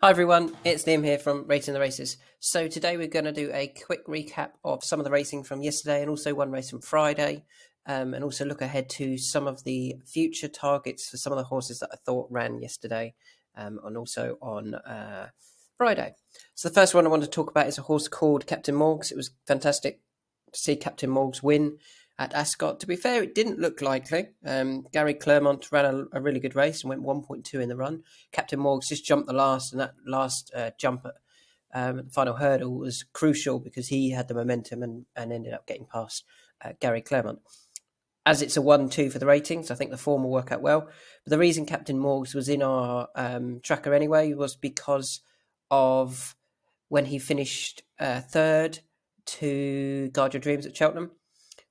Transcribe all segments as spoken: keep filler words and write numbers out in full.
Hi everyone, it's Liam here from Racing the Races. So today we're going to do a quick recap of some of the racing from yesterday and also one race from Friday, um, and also look ahead to some of the future targets for some of the horses that I thought ran yesterday um, and also on uh, Friday. So the first one I want to talk about is a horse called Captain Morgs. It was fantastic to see Captain Morgs win at Ascot. To be fair, it didn't look likely. Um, Gary Clermont ran a, a really good race and went one point two in the run. Captain Morgs just jumped the last, and that last uh, jump at um, the final hurdle was crucial because he had the momentum and, and ended up getting past uh, Gary Clermont. As it's a one two for the ratings, I think the form will work out well. But the reason Captain Morgs was in our um, tracker anyway was because of when he finished uh, third to Guard Your Dreams at Cheltenham.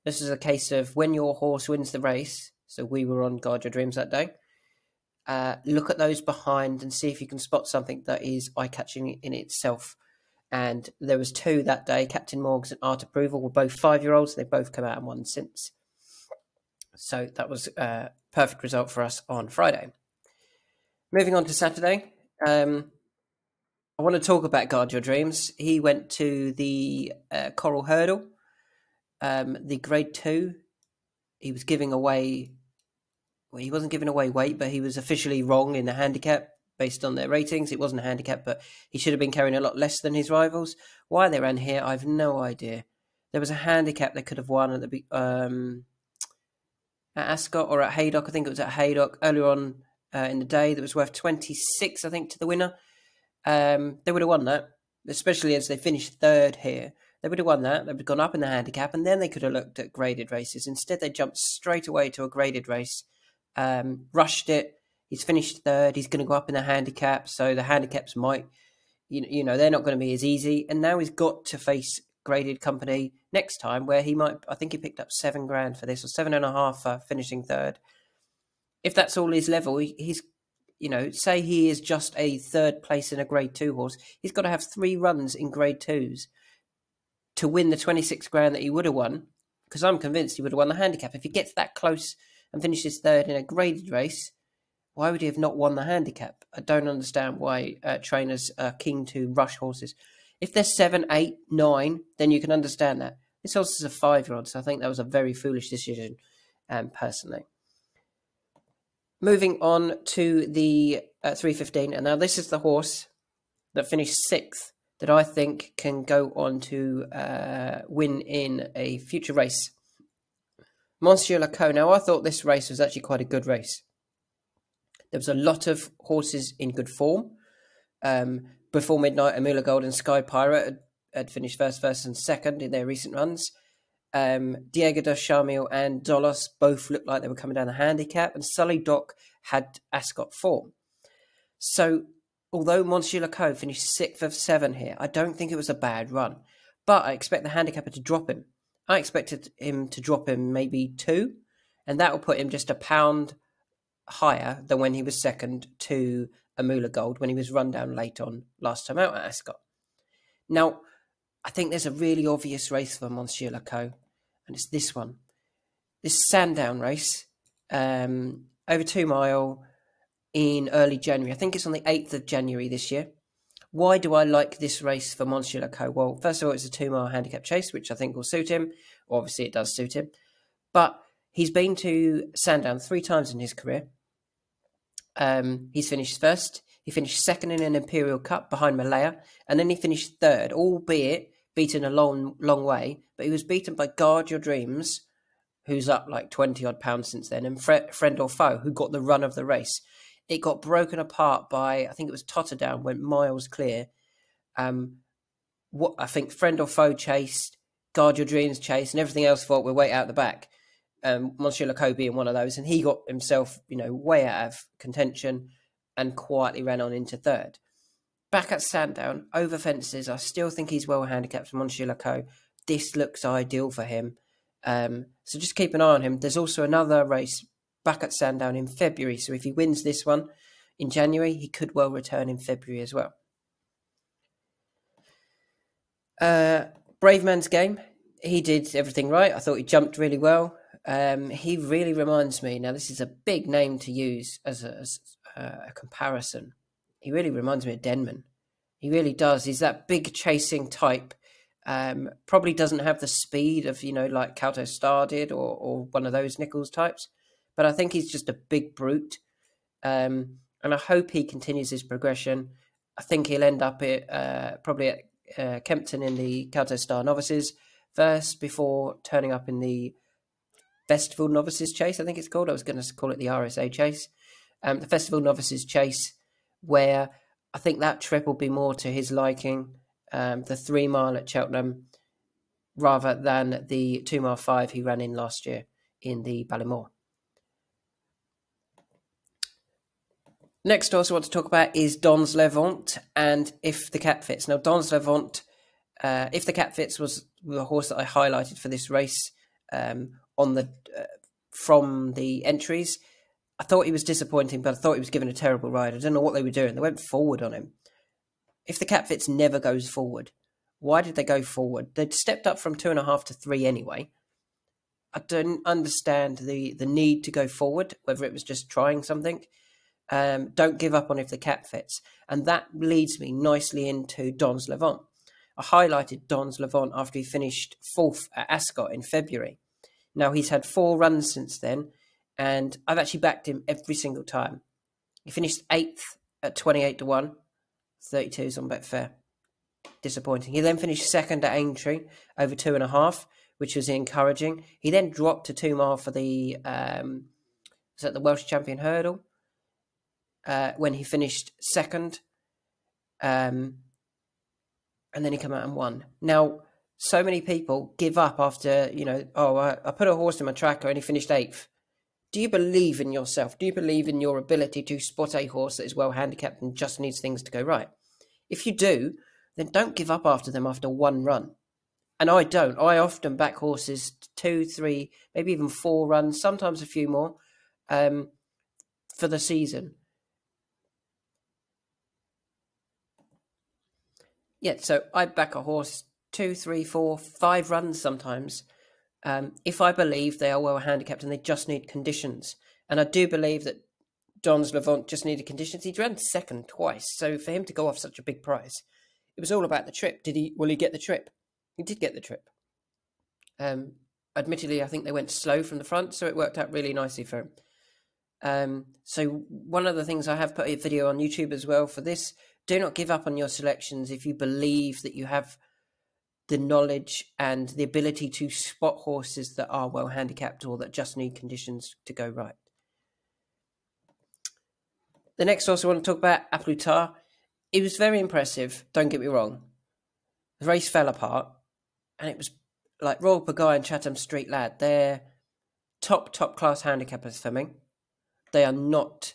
This is a case of when your horse wins the race, so we were on Guard Your Dreams that day, uh, look at those behind and see if you can spot something that is eye-catching in itself. And there was two that day. Captain Morgs and Art Approval were both five-year-olds. They've both come out and won since. So that was a perfect result for us on Friday. Moving on to Saturday, um, I want to talk about Guard Your Dreams. He went to the uh, Coral Hurdle. Um, the grade two, he was giving away, well, he wasn't giving away weight, but he was officially wrong in the handicap based on their ratings. It wasn't a handicap, but he should have been carrying a lot less than his rivals. Why they ran here, I've no idea. There was a handicap they could have won at the um, at Ascot or at Haydock. I think it was at Haydock earlier on uh, in the day that was worth twenty-six, I think, to the winner. Um, they would have won that, especially as they finished third here. They would have won that. They would have gone up in the handicap, and then they could have looked at graded races. Instead, they jumped straight away to a graded race, um, rushed it. He's finished third. He's going to go up in the handicap, so the handicaps might, you know, you know, they're not going to be as easy. And now he's got to face graded company next time, where he might. I think he picked up seven grand for this, or seven and a half for finishing third. If that's all his level, he, he's, you know, say he is just a third place in a grade two horse, he's got to have three runs in grade twos to win the twenty-six grand that he would have won, because I'm convinced he would have won the handicap. If he gets that close and finishes third in a graded race, why would he have not won the handicap? I don't understand why uh, trainers are keen to rush horses. If they're seven, eight, nine, then you can understand that. This horse is a five-year-old, so I think that was a very foolish decision, um, personally. Moving on to the uh, three fifteen, and now this is the horse that finished sixth that I think can go on to uh, win in a future race. Monsieur Lecoq. Now, I thought this race was actually quite a good race. There was a lot of horses in good form. Um, Before Midnight, Amoola Gold and Sky Pirate had, had finished first, first and second in their recent runs. Um, Diego de Charmil and Dolos both looked like they were coming down the handicap, and Sully Dock had Ascot form. So, although Monsieur Lecoq finished sixth of seven here, I don't think it was a bad run. But I expect the handicapper to drop him. I expected him to drop him maybe two, and that will put him just a pound higher than when he was second to Amoola Gold when he was run down late on last time out at Ascot. Now, I think there's a really obvious race for Monsieur Lecoq, and it's this one. This Sandown race, um, over two mile, in early January. I think it's on the eighth of January this year. Why do I like this race for Monsieur Lecoq? Well, first of all, it's a two mile handicap chase, which I think will suit him. Obviously, it does suit him. But he's been to Sandown three times in his career. Um, he's finished first. He finished second in an Imperial Cup behind Malaya. And then he finished third, albeit beaten a long, long way. But he was beaten by Guard Your Dreams, who's up like twenty odd pounds since then, and Fre Friend or Foe, who got the run of the race. It got broken apart by, I think it was Totterdown, went miles clear. Um, what I think Friend or Foe chased, Guard Your Dreams chased, and everything else fought with weight out the back. Um, Monsieur Lecoq being one of those, and he got himself, you know, way out of contention and quietly ran on into third. Back at Sandown, over fences, I still think he's well handicapped for Monsieur Lecoq. This looks ideal for him. Um, so just keep an eye on him. There's also another race back at Sandown in February, so if he wins this one in January, he could well return in February as well. Uh, Bravemansgame, he did everything right. I thought he jumped really well. Um, he really reminds me, now this is a big name to use as a, as a comparison, he really reminds me of Denman. He really does. He's that big chasing type. Um, probably doesn't have the speed of, you know, like Kauto Star did, or, or one of those Nichols types. But I think he's just a big brute. Um, and I hope he continues his progression. I think he'll end up at, uh, probably at uh, Kempton in the Kauto Star Novices first before turning up in the Festival Novices Chase, I think it's called. I was going to call it the R S A Chase. Um, the Festival Novices Chase, where I think that trip will be more to his liking, um, the three mile at Cheltenham, rather than the two mile five he ran in last year in the Ballymore. Next horse I want to talk about is Don's Levant and If the Cat Fits. Now, Don's Levant, uh, If the Cat Fits, was the horse that I highlighted for this race um, on the uh, from the entries. I thought he was disappointing, but I thought he was given a terrible ride. I don't know what they were doing. They went forward on him. If the Cat Fits never goes forward, why did they go forward? They'd stepped up from two and a half to three anyway. I don't understand the, the need to go forward, whether it was just trying something. Um, don't give up on If the Cat Fits. And that leads me nicely into Don's Levant. I highlighted Don's Levant after he finished fourth at Ascot in February. Now, he's had four runs since then, and I've actually backed him every single time. He finished eighth at twenty-eight to one. thirty-twos on Betfair. Disappointing. He then finished second at Aintree over two and a half, which was encouraging. He then dropped to two mile for the, um, was that the Welsh Champion Hurdle? Uh, when he finished second. Um, and then he came out and won. Now, so many people give up after, you know, oh, I, I put a horse in my tracker and he finished eighth. Do you believe in yourself? Do you believe in your ability to spot a horse that is well handicapped and just needs things to go right? If you do, then don't give up after them after one run. And I don't. I often back horses two, three, maybe even four runs, sometimes a few more, um, for the season. Yeah, so I back a horse two, three, four, five runs sometimes. Um, if I believe they are well handicapped and they just need conditions. And I do believe that Don's Levant just needed conditions. He'd ran second twice, so for him to go off such a big price, it was all about the trip. Did he? Will he get the trip? He did get the trip. Um, admittedly, I think they went slow from the front, so it worked out really nicely for him. Um, so one of the things, I have put a video on YouTube as well for this. Do not give up on your selections if you believe that you have the knowledge and the ability to spot horses that are well handicapped or that just need conditions to go right. The next horse I want to talk about, Aplutar. It was very impressive, don't get me wrong. The race fell apart, and it was like Royal Pagai and Chatham Street Lad. They're top, top class handicappers for me. They are not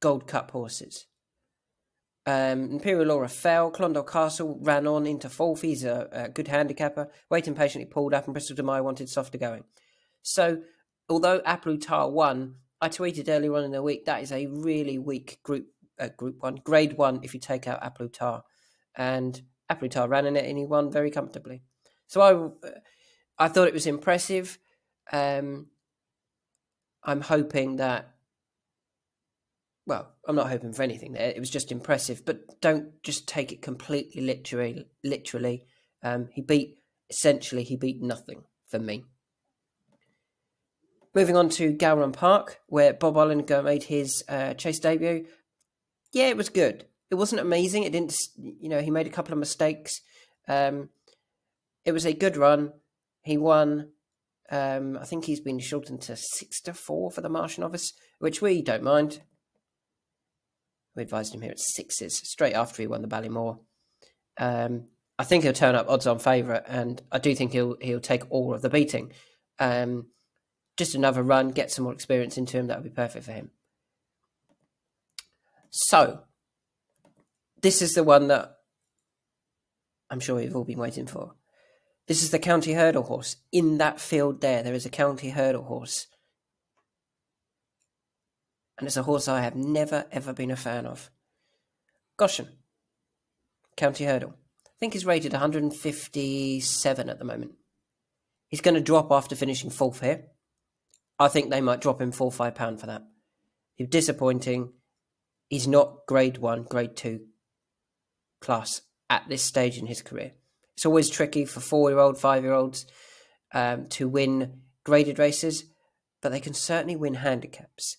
Gold Cup horses. Um, Imperial Aura fell. Clondalk Castle ran on into fourth. He's a, a good handicapper. Waiting Patiently pulled up, and Bristol Demai wanted softer going. So, although Aplutar won, I tweeted earlier on in the week, that is a really weak group uh, group one, grade one, if you take out Aplutar. And Aplutar ran in it, and he won very comfortably. So I, I thought it was impressive. Um, I'm hoping that, well, I'm not hoping for anything there. It was just impressive, but don't just take it completely literally. Literally, um, he beat, essentially, he beat nothing for me. Moving on to Gowran Park, where Bob Ollinger made his uh, chase debut. Yeah, it was good. It wasn't amazing. It didn't, you know, he made a couple of mistakes. Um, it was a good run. He won. Um, I think he's been shortened to six to four for the Martian Novice, which we don't mind. We advised him here at sixes straight after he won the Ballymore. Um, I think he'll turn up odds on favourite, and I do think he'll he'll take all of the beating. Um, just another run, get some more experience into him. That would be perfect for him. So this is the one that I'm sure you've all been waiting for. This is the County Hurdle horse. In that field there, there is a County Hurdle horse. And it's a horse I have never, ever been a fan of. Goshen. County Hurdle. I think he's rated one hundred fifty-seven at the moment. He's going to drop after finishing fourth here. I think they might drop him four pounds five for that. He was disappointing. He's not grade one, grade two class at this stage in his career. It's always tricky for four-year-old, five-year-olds um, to win graded races, but they can certainly win handicaps.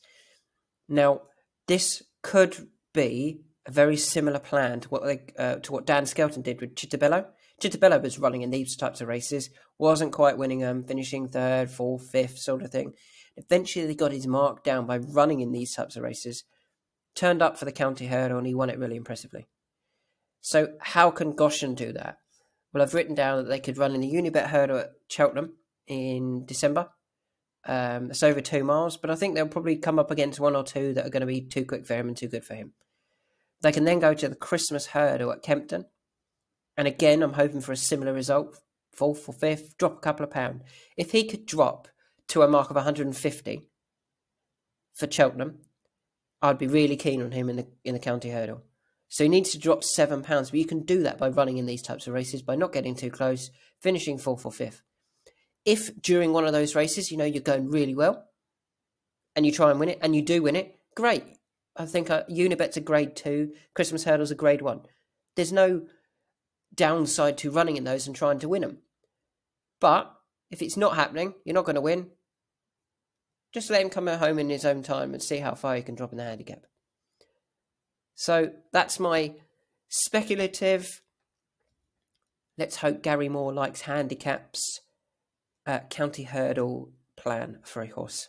Now, this could be a very similar plan to what they, uh, to what Dan Skelton did with Cittobello. Cittobello was running in these types of races, wasn't quite winning them, finishing third, fourth, fifth sort of thing. Eventually, they got his mark down by running in these types of races, turned up for the County Hurdle, and he won it really impressively. So how can Goshen do that? Well, I've written down that they could run in the Unibet Hurdle at Cheltenham in December. Um, it's over two miles, but I think they'll probably come up against one or two that are going to be too quick for him and too good for him. They can then go to the Christmas Hurdle at Kempton. And again, I'm hoping for a similar result, fourth or fifth, drop a couple of pound. If he could drop to a mark of one hundred and fifty for Cheltenham, I'd be really keen on him in the in the County Hurdle. So he needs to drop seven pounds, but you can do that by running in these types of races, by not getting too close, finishing fourth or fifth. If during one of those races, you know, you're going really well and you try and win it and you do win it, great. I think uh, Unibet's a grade two, Christmas Hurdle's a grade one. There's no downside to running in those and trying to win them. But if it's not happening, you're not going to win. Just let him come home in his own time and see how far he can drop in the handicap. So that's my speculative, let's hope Gary Moore likes handicaps, uh, County Hurdle plan for a horse.